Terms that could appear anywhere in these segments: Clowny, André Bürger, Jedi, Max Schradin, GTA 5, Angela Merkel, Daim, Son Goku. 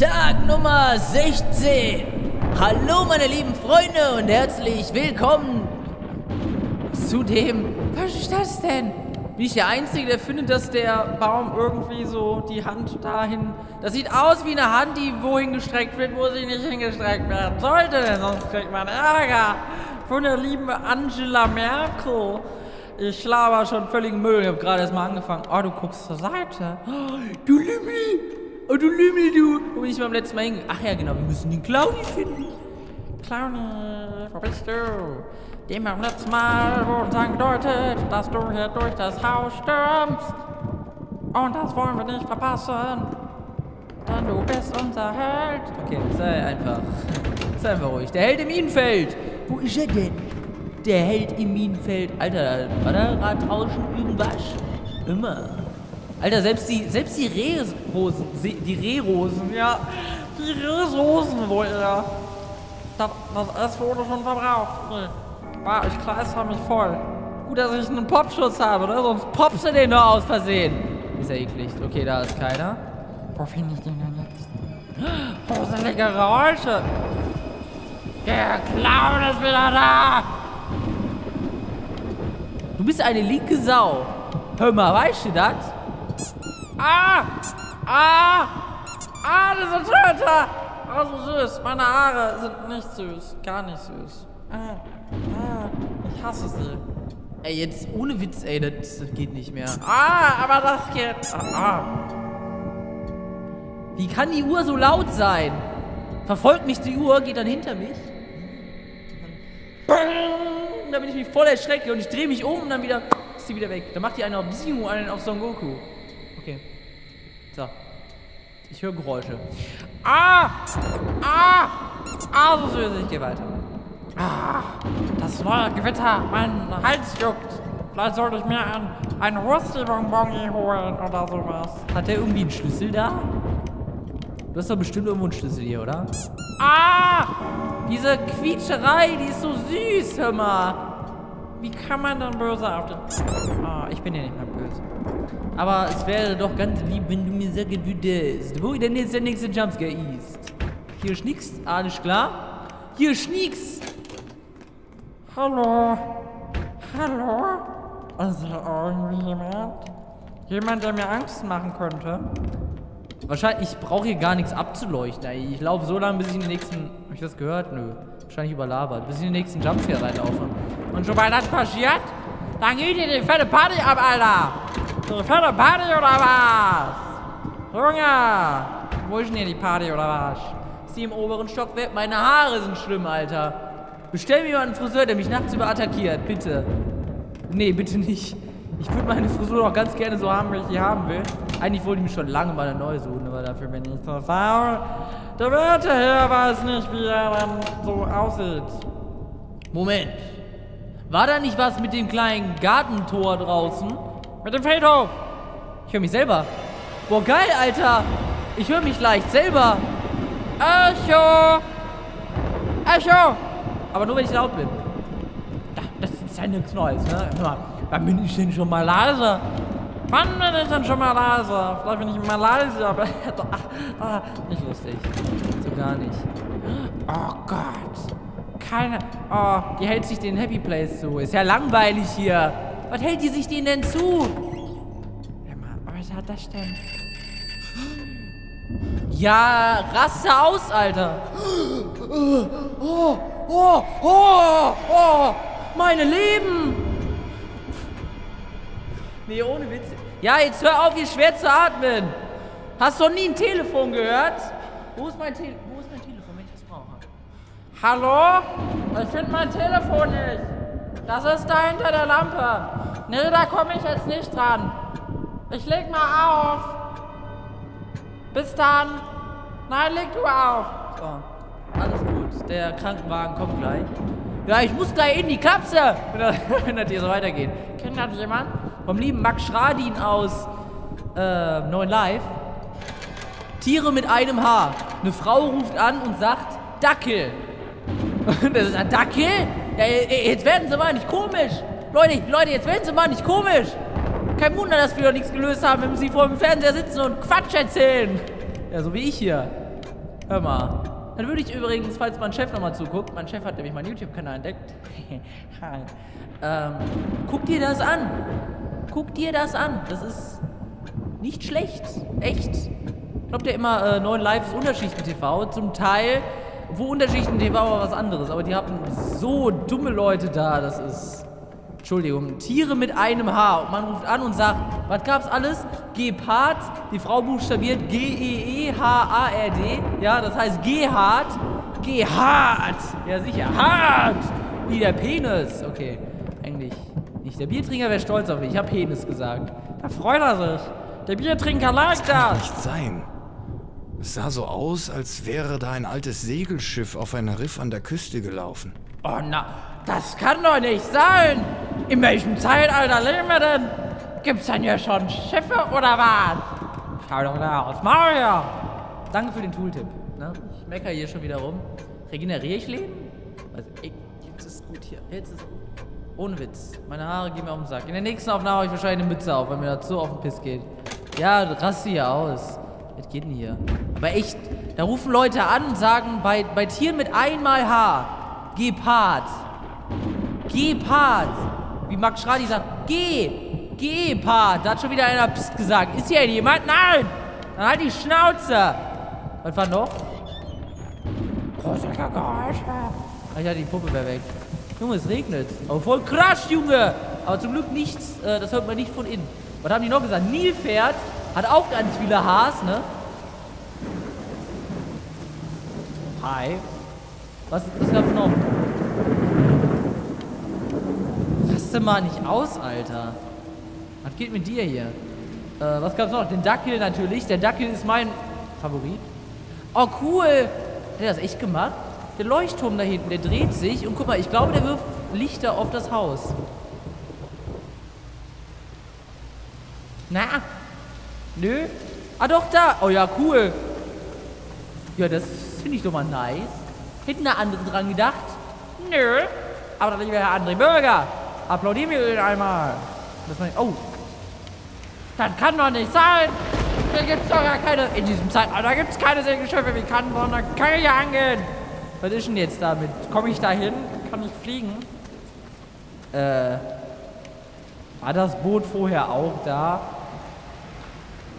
Tag Nummer 16. Hallo meine lieben Freunde und herzlich willkommen zu dem... Was ist das denn? Bin ich der Einzige, der findet, dass der Baum irgendwie so die Hand dahin... Das sieht aus wie eine Hand, die wohin gestreckt wird, wo sie nicht hingestreckt werden sollte, denn sonst kriegt man Ärger von der lieben Angela Merkel. Ich laber schon völlig Müll, ich hab gerade erst mal angefangen. Oh, du guckst zur Seite. Du Lümmel! Oh, du Lümmel, du! Wo bin ich beim letzten Mal hingegangen? Ach ja, genau, wir müssen den Clowny finden. Clowny, wo bist du? Dem beim letzten Mal wurde angedeutet, dass du hier durch das Haus stürmst. Und das wollen wir nicht verpassen. Denn du bist unser Held. Okay, sei einfach ruhig. Der Held im Minenfeld! Wo ist er denn? Der Held im Minenfeld. Alter, war da gerade draußen irgendwas? Immer. Alter, selbst die Rehrosen. Die Rehrosen, ja. Die Rehrosen wollte er. Das wurde schon verbraucht. Wow, ich kleister mich voll. Gut, dass ich einen Popschutz habe, oder? Sonst popst du den nur aus Versehen. Ist ja eklig. Okay, da ist keiner. Wo finde ich den denn jetzt? Gruselige Geräusche. Der Clown ist wieder da. Du bist eine linke Sau. Hör mal, weißt du das? Das ist ein Töter. Oh, so süß. Meine Haare sind nicht süß. Gar nicht süß. Ich hasse sie. Ey, jetzt ohne Witz, ey, das geht nicht mehr. Aber das geht. Wie kann die Uhr so laut sein? Verfolgt mich die Uhr, geht dann hinter mich. Da bin ich mich voll erschrecke und ich drehe mich um und dann wieder ist sie wieder weg. Dann macht die eine auf Bziu, einen auf Son Goku. Okay. So. Ich höre Geräusche. So süß, ich gehe weiter. Das neue Gewitter, mein Hals juckt. Vielleicht sollte ich mir einen Rusti-Bonbon holen oder sowas. Hat der irgendwie einen Schlüssel da? Du hast doch bestimmt irgendwo einen Schlüssel hier, oder? Diese Quietscherei, die ist so süß, hör mal. Wie kann man dann böse auf den... Ich bin ja nicht mehr böse. Aber es wäre doch ganz lieb, wenn du mir sagen würdest, wo denn jetzt der nächste Jumpscare ist. Hier ist nix, alles klar? Hier ist nix! Hallo? Hallo? Ist hier irgendwie jemand? Jemand, der mir Angst machen könnte? Wahrscheinlich, ich brauche hier gar nichts abzuleuchten. Ich laufe so lange, bis ich in den nächsten... Hab ich das gehört? Nö. Wahrscheinlich überlabert. Bis ich in den nächsten Jumpscare reinlaufe. Und sobald das passiert, dann geht dir die fette Party ab, Alter! Die fette Party oder was? Junge! Wo ist denn hier die Party oder was? Sie im oberen Stockwerk. Meine Haare sind schlimm, Alter. Bestell mir mal einen Friseur, der mich nachts über attackiert, bitte. Nee, bitte nicht. Ich würde meine Frisur doch ganz gerne so haben, wie ich die haben will. Eigentlich wollte ich mich schon lange mal eine neue suchen, aber dafür bin ich so faul. Der Wärter hier weiß nicht, wie er dann so aussieht. Moment. War da nicht was mit dem kleinen Gartentor draußen? Mit dem Friedhof. Ich höre mich selber. Boah, geil, Alter. Ich höre mich leicht selber. Echo! Echo! Aber nur, wenn ich laut bin. Das ist ja nichts Neues, ne? Hör mal, wann bin ich denn schon mal leise? Vielleicht bin ich mal leise, aber... nicht lustig. So gar nicht. Oh Gott. Keine... Oh, die hält sich den Happy Place zu. Ist ja langweilig hier. Was hält die sich denen denn zu? Hör mal, was hat das denn? Ja, raste aus, Alter. Meine Leben. Nee, ohne Witz. Ja, jetzt hör auf, hier schwer zu atmen. Hast du noch nie ein Telefon gehört? Wo ist mein Telefon, wenn ich das brauche? Hallo? Ich finde mein Telefon nicht. Das ist da hinter der Lampe. Nee, da komme ich jetzt nicht dran. Ich leg mal auf. Bis dann. Nein, leg du auf. So, alles gut. Der Krankenwagen kommt gleich. Ja, ich muss gleich in die Kapsel. Wenn das hier so weitergeht. Kennt das jemand? Vom lieben Max Schradin aus 9 Live. Tiere mit einem Haar. Eine Frau ruft an und sagt Dackel. Das ist ein Dackel? Ja, jetzt werden sie mal nicht komisch. Leute, jetzt werden sie mal nicht komisch. Kein Wunder, dass wir doch nichts gelöst haben, wenn sie vor dem Fernseher sitzen und Quatsch erzählen. Ja, so wie ich hier. Hör mal. Dann würde ich übrigens, falls mein Chef nochmal zuguckt, mein Chef hat nämlich meinen YouTube-Kanal entdeckt. Guck dir das an. Guck dir das an. Das ist nicht schlecht. Echt. Ich glaube, der immer neuen Live ist Unterschichten-TV. Zum Teil, wo Unterschichten-TV war was anderes. Aber die haben so dumme Leute da. Das ist... Entschuldigung, Tiere mit einem Haar. Und man ruft an und sagt, was gab's alles? Gepard, die Frau buchstabiert G-E-E-H-A-R-D. Ja, das heißt Gehard. Gehard. Ja, sicher. Hart. Wie der Penis. Okay, eigentlich nicht. Der Biertrinker wäre stolz auf mich. Ich habe Penis gesagt. Da freut er sich. Der Biertrinker lag da. Das kann nicht sein. Es sah so aus, als wäre da ein altes Segelschiff auf ein Riff an der Küste gelaufen. Oh na, das kann doch nicht sein! In welchem Zeitalter leben wir denn? Gibt's denn hier schon Schiffe oder was? Schau doch da aus, Mario! Danke für den Tooltip. Ne? Ich meckere hier schon wieder rum. Regeneriere ich Leben? Also, jetzt ist gut hier. Jetzt ist gut. Ohne Witz. Meine Haare gehen mir auf den Sack. In der nächsten Aufnahme habe ich wahrscheinlich eine Mütze auf, weil mir das so auf den Piss geht. Ja, raste hier aus. Was geht denn hier? Aber echt, da rufen Leute an und sagen, bei Tieren mit einmal Haar. Gepard. Gepard. Wie Max Schradin sagt, Gepard. Da hat schon wieder einer Psst gesagt. Ist hier jemand? Nein! Dann halt die Schnauze. Was war noch? Große Geräusche. Ich hatte die Puppe wäre weg. Junge, es regnet. Aber voll krass, Junge. Aber zum Glück nichts. Das hört man nicht von innen. Was haben die noch gesagt? Nilpferd hat auch ganz viele Haars, ne? Hi. Was gab's noch? Raste mal nicht aus, Alter. Was geht mit dir hier? Was gab's noch? Den Dackel natürlich. Der Dackel ist mein Favorit. Oh, cool. Hat der das echt gemacht? Der Leuchtturm da hinten, der dreht sich. Und guck mal, ich glaube, der wirft Lichter auf das Haus. Na? Nö? Ah, doch, da. Oh ja, cool. Ja, das finde ich doch mal nice. Hätten da andere dran gedacht? Nö. Aber dann lieber Herr André Bürger. Applaudieren wir ihn einmal. Das meine ich, oh. Das kann doch nicht sein. Da gibt's doch gar keine. In diesem Zeitalter gibt's keine Segelschiffe. Wie kann man da Kajak hier angehen? Was ist denn jetzt damit? Komme ich da hin? Kann ich fliegen? War das Boot vorher auch da?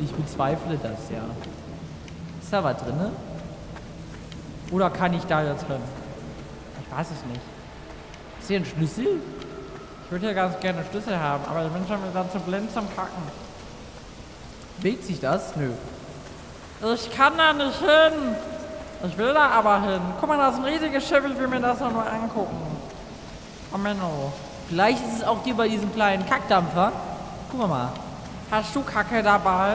Ich bezweifle das, ja. Ist da was drin, ne? Oder kann ich da jetzt hin? Ich weiß es nicht. Ist hier ein Schlüssel? Ich würde ja ganz gerne einen Schlüssel haben, aber ich bin schon wieder zu blind zum Kacken. Bewegt sich das? Nö. Ich kann da nicht hin. Ich will da aber hin. Guck mal, da ist ein riesiges Schiff, ich will mir das noch mal angucken. Oh Menno. Vielleicht ist es auch hier bei diesem kleinen Kackdampfer. Guck mal. Hast du Kacke dabei?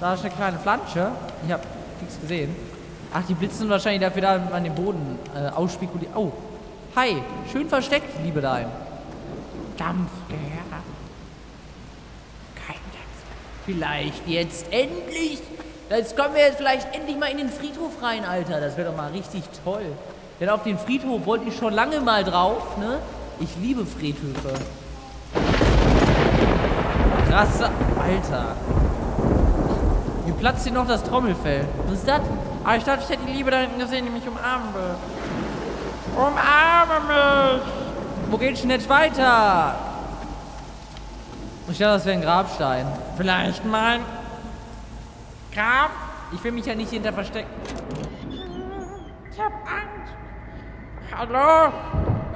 Da ist eine kleine Flansche. Ich hab nichts gesehen. Ach, die blitzen wahrscheinlich dafür da an den Boden ausspekuliert. Oh, hi. Schön versteckt, liebe Daim. Dampfgär. Kein Dampf. Vielleicht jetzt endlich. Jetzt kommen wir jetzt vielleicht endlich mal in den Friedhof rein, Alter. Das wäre doch mal richtig toll. Denn auf den Friedhof wollte ich schon lange mal drauf, ne? Ich liebe Friedhöfe. Krasse, Alter. Mir platzt hier noch das Trommelfell. Was ist das? Aber ich dachte, ich hätte die Liebe da hinten gesehen, die mich umarmen will. Umarme mich! Wo geht's denn jetzt weiter? Ich dachte, das wäre ein Grabstein. Vielleicht mein Grab? Ich will mich ja nicht hinter verstecken. Ich hab Angst. Hallo?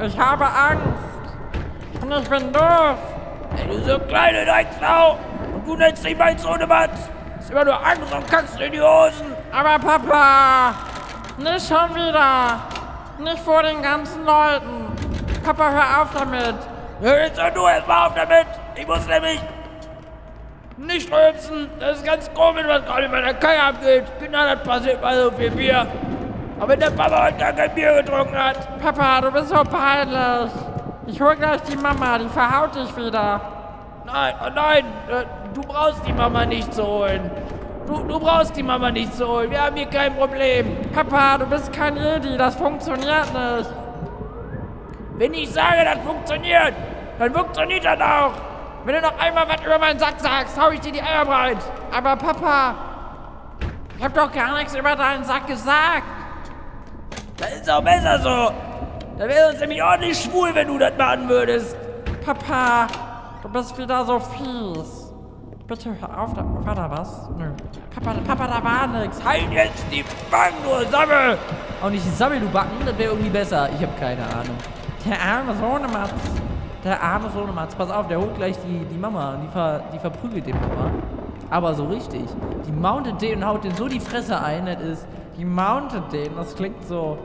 Ich habe Angst. Und ich bin doof. Ey, du so kleine Drecksau. Und du nennst dich mein Sohnemann. Ist immer nur Angst und kackst in die Hosen. Aber Papa, nicht schon wieder. Nicht vor den ganzen Leuten. Papa, hör auf damit. Hör jetzt doch du erstmal auf damit. Ich muss nämlich nicht rülpsen. Das ist ganz komisch, was gerade in meiner Kai abgeht. Genau, das passiert bei so viel Bier. Aber wenn der Papa heute gar kein Bier getrunken hat. Papa, du bist so peinlich. Ich hol gleich die Mama, die verhaut dich wieder. Nein, oh nein, du brauchst die Mama nicht zu holen. Du brauchst die Mama nicht zu holen. Wir haben hier kein Problem. Papa, du bist kein Jedi. Das funktioniert nicht. Wenn ich sage, das funktioniert, dann funktioniert das auch. Wenn du noch einmal was über meinen Sack sagst, hau ich dir die Eier breit. Aber Papa, Ich hab doch gar nichts über deinen Sack gesagt. Das ist auch besser so. Da wäre uns nämlich ordentlich schwul, wenn du das machen würdest. Papa, du bist wieder so fies. Bitte hör auf, da war da was? Nö. Papa, da war nix. Halt jetzt die Backen, du Sammel! Auch nicht Sammel, du Backen, das wäre irgendwie besser. Ich hab keine Ahnung. Der arme Sohnematz. Der arme Sohnematz. Pass auf, der holt gleich die Mama. Die verprügelt den Papa. Aber so richtig. Die mountet den und haut den so die Fresse ein. Das ist, die mountet den. Das klingt so...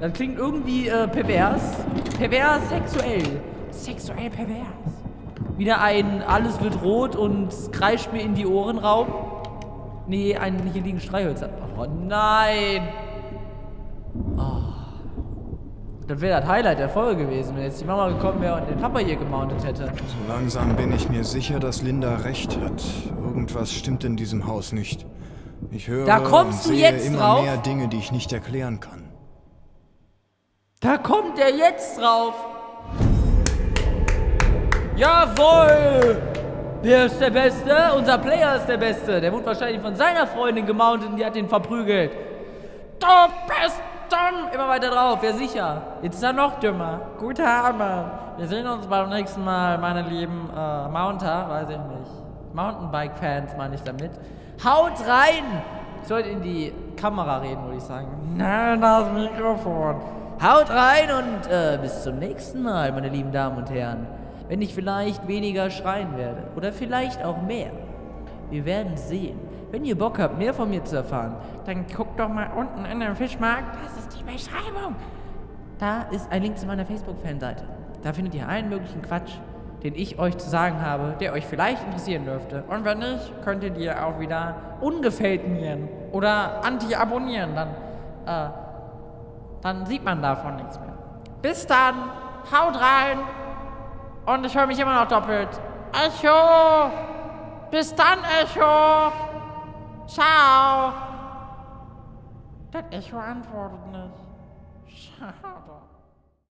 Das klingt irgendwie pervers. Pervers sexuell. Sexuell pervers. Wieder ein alles wird rot und kreischt mir in die Ohren Raum. Nee, hier liegen Streichhölzer. Oh nein. Das wäre das Highlight der Folge gewesen, wenn jetzt die Mama gekommen wäre und den Papa hier gemountet hätte. So langsam bin ich mir sicher, dass Linda recht hat. Irgendwas stimmt in diesem Haus nicht. Ich höre und sehe immer mehr Dinge, die ich nicht erklären kann. Da kommt er jetzt drauf. Jawohl! Wer ist der Beste? Unser Player ist der Beste. Der wurde wahrscheinlich von seiner Freundin gemountet und die hat ihn verprügelt. Du bist dumm! Immer weiter drauf, ja sicher. Jetzt ist er noch dümmer. Guter Hammer. Wir sehen uns beim nächsten Mal, meine lieben Mounter, weiß ich nicht. Mountainbike-Fans meine ich damit. Haut rein! Ich sollte in die Kamera reden, würde ich sagen. Nein, das Mikrofon. Haut rein und bis zum nächsten Mal, meine lieben Damen und Herren. Wenn ich vielleicht weniger schreien werde. Oder vielleicht auch mehr. Wir werden sehen. Wenn ihr Bock habt, mehr von mir zu erfahren, dann guckt doch mal unten in den Fischmarkt. Das ist die Beschreibung. Da ist ein Link zu meiner Facebook-Fanseite. Da findet ihr allen möglichen Quatsch, den ich euch zu sagen habe, der euch vielleicht interessieren dürfte. Und wenn nicht, könntet ihr auch wieder ungefällt miren oder anti-abonnieren. Dann sieht man davon nichts mehr. Bis dann, haut rein und ich höre mich immer noch doppelt. Echo! Bis dann, Echo! Ciao! Das Echo antwortet nicht. Schade.